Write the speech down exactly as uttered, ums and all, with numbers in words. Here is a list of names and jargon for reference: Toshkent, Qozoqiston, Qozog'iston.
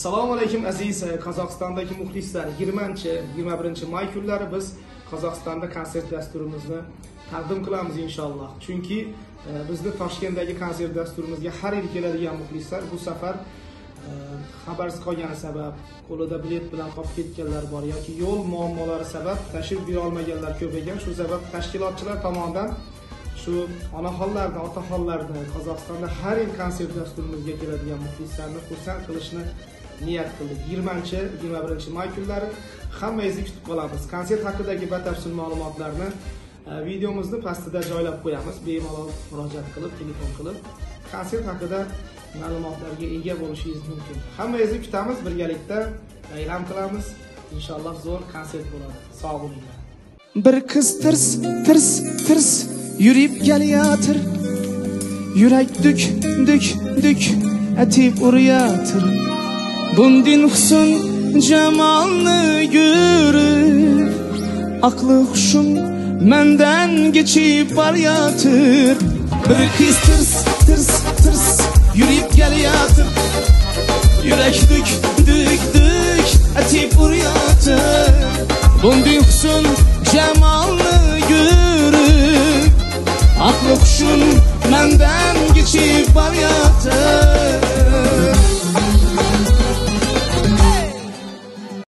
Assalomu alaykum aziz Qozog'istondagi muxlislar. yigirmanchi yigirma birinchi may kunlari biz Qozog'istonda konsert dasturimizni taqdim qilamiz inshaalloh. Chunki bizni Toshkentdagi konsert dasturimizga har yil keladigan muxlislar bu safar xabarsiz qolgani sabab, qo'lida bilet bilan qolib ketganlar bor yoki yo'l muammolari sabab tashrif bera olmaganlar ko'paygan. Shu sabab tashkilotchilar tomonidan shu onaxonlardan, otaxonlardan Qozog'istonda har yil konsert dasturimizga keladigan muxlislarni xursand qilishni niyat qildik. yigirmanchi yigirma birinchi may kunlari hammangizni kutib qolamiz. Konsert haqidagi batafsil ma'lumotlarni videomizni pastida joylab qo'yamiz. Bemalol murojaat qilib, telefon qilib konsert haqida ma'lumotlarga ega bo'lishingiz mumkin. Hammangizni kutamiz, birgalikda bayram qilamiz. Inshaalloh zo'r konsert bo'ladi. Sog' bo'linglar. Bir qiz tirs, tirs, tirs yurib kelyatır. Yurak dük, dük, dük atib urayatır. Bundin husn jamolni görib aqli hushim mendan geçip baryatır. Bir kız tırs tırs tırs yürüyip geliyatır. Yürek dük dük dük atip urayatır. Bundin husn jamolni görib aqli hushim mendan geçip baryatır.